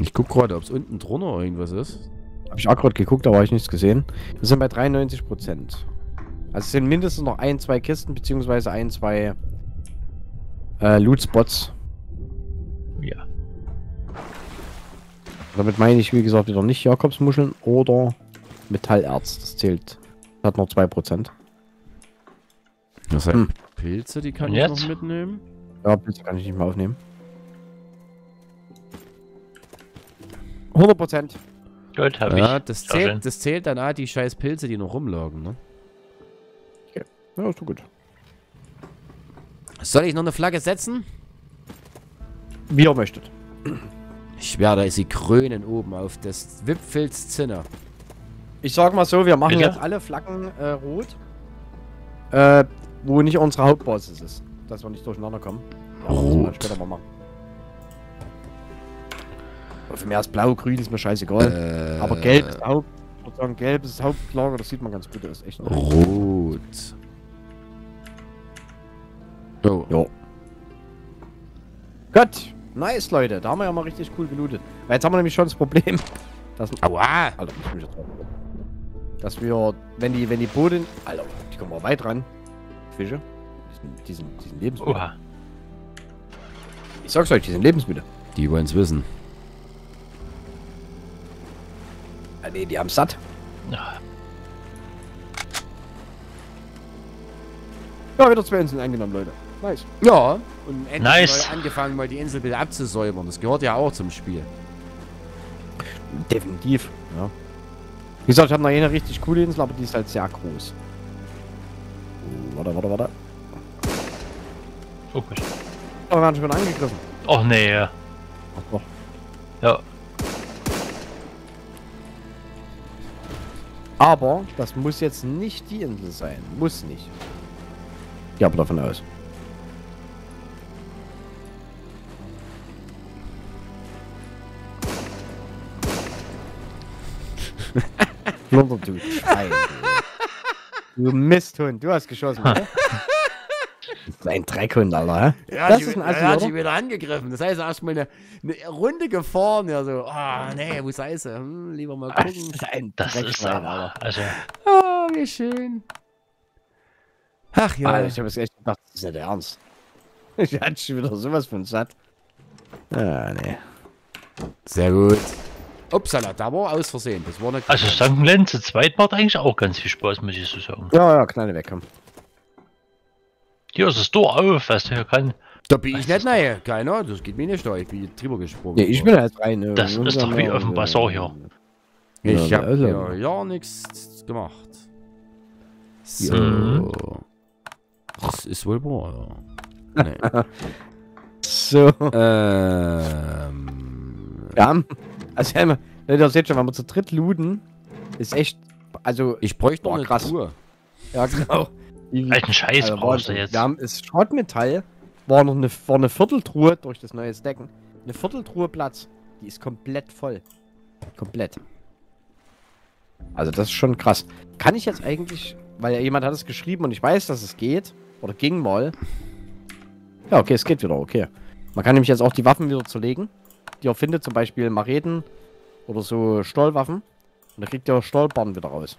Ich guck gerade, ob es unten drunter irgendwas ist. Habe ich auch gerade geguckt, aber habe ich nichts gesehen. Wir sind bei dreiundneunzig Prozent. Also es sind mindestens noch ein, zwei Kisten, beziehungsweise ein, zwei äh, Loot-Spots. Ja. Damit meine ich, wie gesagt, wieder nicht Jakobsmuscheln oder Metallerz. Das zählt. Hat noch zwei Prozent. Das heißt, hm. Pilze, die kann Und ich jetzt? noch mitnehmen? Ja, Pilze kann ich nicht mehr aufnehmen. hundert Prozent. Gold habe ja, ich. Das zählt, das zählt dann auch die scheiß Pilze, die noch rumlagen, ne? Okay. Ja, ist doch gut. Soll ich noch eine Flagge setzen? Wie ihr möchtet. Ich werde sie krönen oben auf des Wipfels Zinne. Ich sag mal so, wir machen Bitte? jetzt alle Flaggen äh, rot. Äh, wo nicht unsere Hauptbasis ist. Dass wir nicht durcheinander kommen. Rot. Das später mal machen. Für mich ist blau, grün ist mir scheißegal. Äh, Aber gelb ist Haupt... Ich würde sagen, gelb ist Hauptlager, das sieht man ganz gut, das ist echt... Rot. Oh. Ja. Gott. Nice, Leute. Da haben wir ja mal richtig cool gelootet. Weil jetzt haben wir nämlich schon das Problem, dass... Aua! Alter, ich mich jetzt dass wir, wenn die, wenn die Boden... Alter, die kommen mal weit ran. Fische. Diesen, diesen Lebensmittel. Ich sag's euch, die sind lebensmüde. Die wollen's wissen. Ja, nee, die haben's satt. Ja. Ja, wieder zwei Inseln eingenommen, Leute. Nice. Ja. Und endlich nice. Angefangen, mal die Insel wieder abzusäubern. Das gehört ja auch zum Spiel. Definitiv. Ja. Wie gesagt, ich habe noch eine richtig coole Insel, aber die ist halt sehr groß. Warte, warte, warte. Okay. Oh, wir haben schon angegriffen. Och nee. Ach doch. Ja. Aber das muss jetzt nicht die Insel sein. Muss nicht. Ja, aber davon aus. Blunter, du Schwein. Du Misthund, du hast geschossen, oder? Das ist ein Dreckhund, Alter. Ja, das die, ist ein Assi, ja, hat sie wieder angegriffen. Das heißt, erstmal eine, eine Runde gefahren. Ja, so, ah, oh, nee, wo sei sie? Hm, lieber mal gucken. Das ist ein Dreckschwein, Alter. Also. Oh, wie schön. Ach ja. Alter, ich hab jetzt echt gedacht, das ist nicht der Ernst. Ich hatte schon wieder sowas von satt. Ah, nee. Sehr gut. Upsala, da war aus Versehen. Das war eine. Also, Sunkenland zu zweit macht eigentlich auch ganz viel Spaß, muss ich so sagen. Ja, ja, kleine wegkommen. Hier ist das Tor auf, was der kann. Da bin was ich nicht nahe, keiner. Das geht mir nicht da. Ich bin drüber gesprungen. Nee, ich bin halt rein. Äh, das ist doch wie auf dem Wasser hier. Ich ja, hab also. ja, ja nichts gemacht. So. Mhm. Das ist wohl wahr, ja. Nee. So. Ähm. Ja. Also, ihr seht schon, wenn wir zu dritt looten, ist echt. Also, ich bräuchte boah, noch eine krass. Tour. Ja, genau. Alten Scheiß also, brauchst du jetzt. Wir haben das Schrottmetall, war noch eine, war eine Vierteltruhe durch das neue Decken. Eine Vierteltruhe Platz. Die ist komplett voll. Komplett. Also, das ist schon krass. Kann ich jetzt eigentlich. Weil ja jemand hat es geschrieben und ich weiß, dass es geht. Oder ging mal. Ja, okay, es geht wieder, okay. Man kann nämlich jetzt auch die Waffen wieder zerlegen. Die er findet, zum Beispiel Mareten oder so Stollwaffen. Und da kriegt er Stollbarren wieder raus.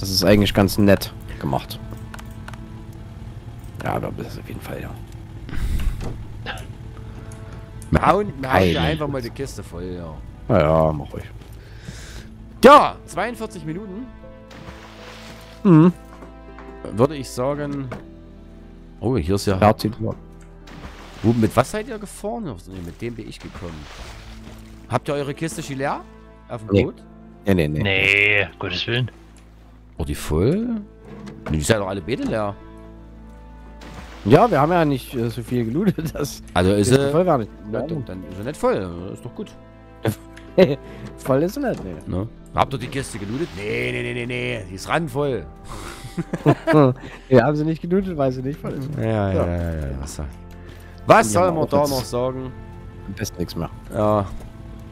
Das ist eigentlich ganz nett gemacht. Ja, aber das ist auf jeden Fall, ja. Wir hauen dir einfach mal die Kiste voll, ja. Naja, mach ruhig. Ja, zweiundvierzig Minuten. Mhm. Würde ich sagen. Oh, hier ist ja. Wo, mit was seid ihr gefahren? Nee, mit dem bin ich gekommen. Habt ihr eure Kiste schon leer? Auf dem Boot? Nee, nee, nee. Nee, Gottes Willen. Oh, die voll? Die sind doch alle Beete leer. Ja, wir haben ja nicht äh, so viel gelootet. Dass also ist sie voll gar nicht. Ja, doch, dann ist er nicht voll. Ist doch gut. Voll ist er nicht, nee. Ne? Habt ihr die Kiste gelootet? Nee, nee, nee, nee, nee. Die ist randvoll. Wir haben sie nicht gelootet, weil sie nicht voll ist. Ja, ja, ja, ja. ja, ja. Was, was soll man da noch sagen? Am besten nichts mehr. Ja,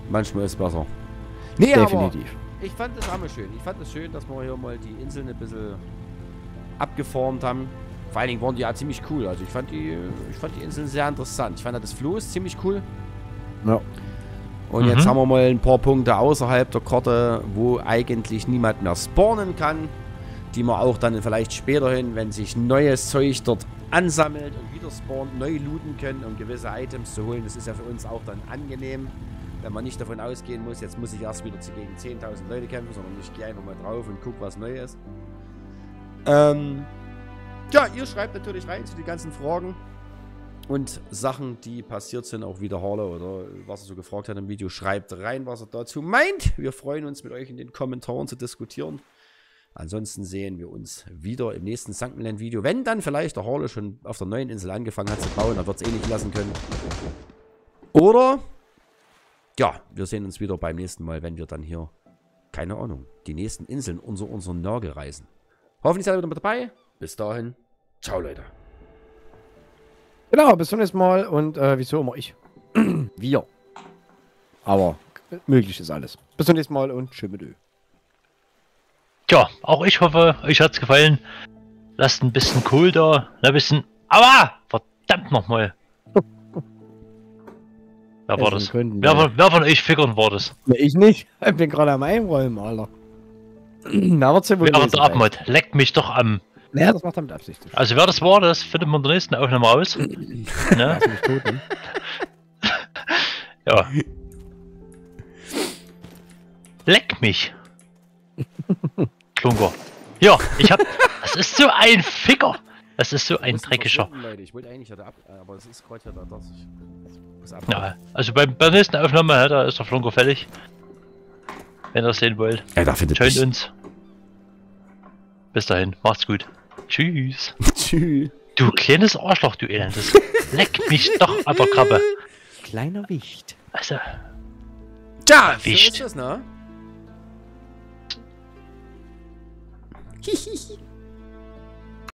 manchmal ist besser. Nee, definitiv. Aber ich fand es immer schön. Ich fand es schön, dass wir hier mal die Inseln ein bisschen abgeformt haben. Vor allen Dingen waren die ja ziemlich cool. Also ich fand die, ich fand die Inseln sehr interessant. Ich fand das Floß ziemlich cool. Ja. Und mhm. jetzt haben wir mal ein paar Punkte außerhalb der Karte, wo eigentlich niemand mehr spawnen kann. Die man auch dann vielleicht später hin, wenn sich neues Zeug dort ansammelt und wieder spawnt, neu looten können, um gewisse Items zu holen. Das ist ja für uns auch dann angenehm. Wenn man nicht davon ausgehen muss, jetzt muss ich erst wieder gegen zehntausend Leute kämpfen, sondern ich gehe einfach mal drauf und gucke, was neu ist. Ähm, ja, ihr schreibt natürlich rein zu den ganzen Fragen und Sachen, die passiert sind, auch wieder Harlow oder was er so gefragt hat im Video. Schreibt rein, was er dazu meint. Wir freuen uns, mit euch in den Kommentaren zu diskutieren. Ansonsten sehen wir uns wieder im nächsten Sunkenland-Video. Wenn dann vielleicht der Harlow schon auf der neuen Insel angefangen hat zu bauen, dann wird es eh nicht lassen können. Oder... ja, wir sehen uns wieder beim nächsten Mal, wenn wir dann hier, keine Ahnung, die nächsten Inseln unser, unser Nörgel reisen. Hoffentlich seid ihr wieder mit dabei. Bis dahin. Ciao, Leute. Genau, bis zum nächsten Mal. Und äh, wieso immer ich? Wir. Aber möglich ist alles. Bis zum nächsten Mal und tschö mit Ö. Tja, auch ich hoffe, euch hat's gefallen. Lasst ein bisschen cool da. Ein bisschen... aua! Verdammt nochmal. Wer war das? Könnten, wer, ja. wer von euch Fickern war das? Ich nicht. Ich bin gerade am Einräumen, Alter. Na, wird's ja wohl. Wer war der Abmod? Leckt mich doch am. Ja, das macht er mit Absicht. Also wer das war, das findet man in der nächsten Aufnahme raus. Ne? Tot, ne? Ja. Leck mich. Klunker. Ja, ich hab... Das ist so ein Ficker. Das ist so ein dreckiger. Ich wollte eigentlich ja da ab... Aber es ist gerade ja da, dass ich... Das ab ja, also bei, bei der nächsten Aufnahme, da ist der Flunker fällig. Wenn ihr das sehen wollt. Ja, da findet Joint uns. Bis dahin, macht's gut. Tschüss. Tschüss. Du kleines Arschloch, du Elendes. Leck mich doch, Aberkrabbe. Kleiner Wicht. Also. Da, Wicht. So ist das, ne? Hihihi.